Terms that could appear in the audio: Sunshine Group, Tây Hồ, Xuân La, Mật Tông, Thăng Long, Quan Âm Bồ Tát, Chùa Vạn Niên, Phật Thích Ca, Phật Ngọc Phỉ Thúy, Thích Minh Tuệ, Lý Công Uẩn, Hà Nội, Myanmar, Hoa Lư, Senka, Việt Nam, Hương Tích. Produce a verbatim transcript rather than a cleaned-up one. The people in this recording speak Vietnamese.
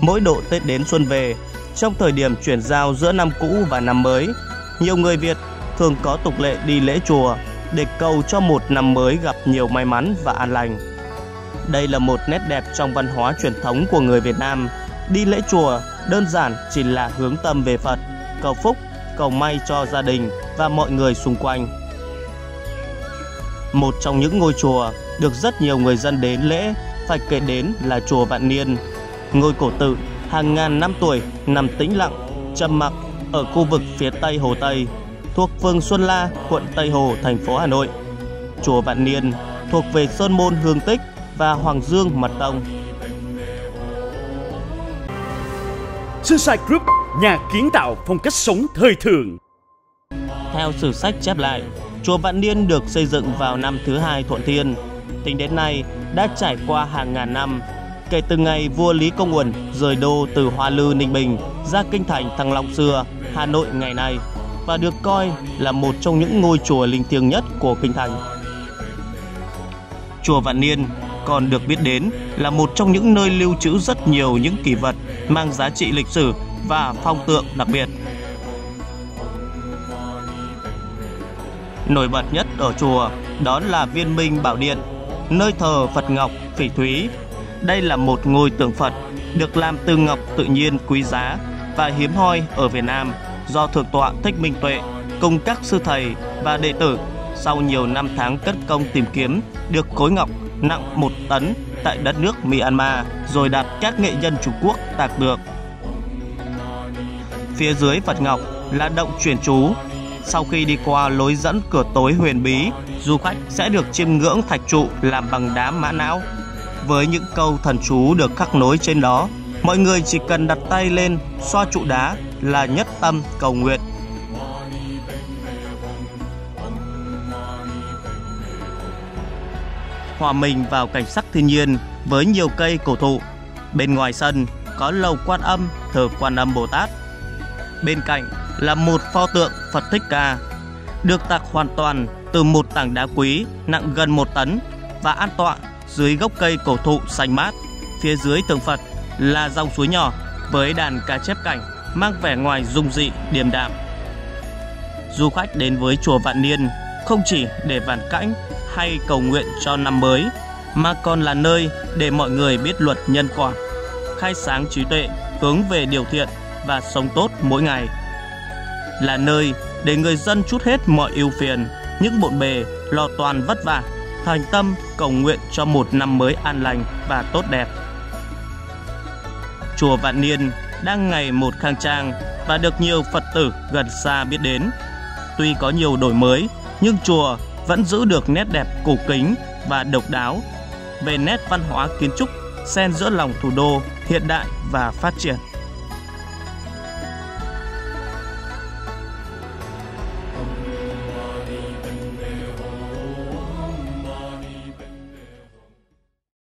mỗi độ Tết đến xuân về, trong thời điểm chuyển giao giữa năm cũ và năm mới, nhiều người Việt thường có tục lệ đi lễ chùa để cầu cho một năm mới gặp nhiều may mắn và an lành. Đây là một nét đẹp trong văn hóa truyền thống của người Việt Nam. Đi lễ chùa đơn giản chỉ là hướng tâm về Phật, cầu phúc, cầu may cho gia đình và mọi người xung quanh. Một trong những ngôi chùa được rất nhiều người dân đến lễ phải kể đến là chùa Vạn Niên. Ngôi cổ tự hàng ngàn năm tuổi nằm tĩnh lặng, trầm mặc ở khu vực phía Tây Hồ Tây, thuộc phường Xuân La, quận Tây Hồ, thành phố Hà Nội. Chùa Vạn Niên thuộc về Sơn môn Hương Tích và Hoàng Dương Mật Tông. Sunshine Group, nhà kiến tạo phong cách sống thời thượng. Theo sử sách chép lại, chùa Vạn Niên được xây dựng vào năm thứ hai Thuận Thiên. Tính đến nay đã trải qua hàng ngàn năm. Kể từ ngày vua Lý Công Uẩn rời đô từ Hoa Lư, Ninh Bình ra kinh thành Thăng Long xưa, Hà Nội ngày nay, và được coi là một trong những ngôi chùa linh thiêng nhất của kinh thành. Chùa Vạn Niên còn được biết đến là một trong những nơi lưu trữ rất nhiều những kỷ vật mang giá trị lịch sử và phong tượng đặc biệt. Nổi bật nhất ở chùa đó là Viên Minh Bảo Điện, nơi thờ Phật Ngọc Phỉ Thúy. Đây là một ngôi tượng Phật được làm từ ngọc tự nhiên quý giá và hiếm hoi ở Việt Nam, do Thượng tọa Thích Minh Tuệ cùng các sư thầy và đệ tử sau nhiều năm tháng cất công tìm kiếm được khối ngọc nặng một tấn tại đất nước Myanmar rồi đặt các nghệ nhân Trung Quốc tạc được. Phía dưới Phật Ngọc là động chuyển chú. Sau khi đi qua lối dẫn cửa tối huyền bí, du khách sẽ được chiêm ngưỡng thạch trụ làm bằng đá mã não. Với những câu thần chú được khắc nối trên đó, mọi người chỉ cần đặt tay lên xoa trụ đá là nhất tâm cầu nguyện. Hòa mình vào cảnh sắc thiên nhiên với nhiều cây cổ thụ. Bên ngoài sân có lầu Quan Âm thờ Quan Âm Bồ Tát. Bên cạnh là một pho tượng Phật Thích Ca, được tạc hoàn toàn từ một tảng đá quý nặng gần một tấn và an tọa dưới gốc cây cổ thụ xanh mát. Phía dưới tượng Phật là dòng suối nhỏ với đàn cá chép cảnh mang vẻ ngoài dung dị, điềm đạm. Du khách đến với chùa Vạn Niên không chỉ để vãn cảnh hay cầu nguyện cho năm mới, mà còn là nơi để mọi người biết luật nhân quả, khai sáng trí tuệ, hướng về điều thiện và sống tốt mỗi ngày. Là nơi để người dân trút hết mọi ưu phiền, những bộn bề, lo toan vất vả, thành tâm cầu nguyện cho một năm mới an lành và tốt đẹp. Chùa Vạn Niên đang ngày một khang trang và được nhiều Phật tử gần xa biết đến. Tuy có nhiều đổi mới, nhưng chùa vẫn giữ được nét đẹp cổ kính và độc đáo về nét văn hóa kiến trúc xen giữa lòng thủ đô hiện đại và phát triển.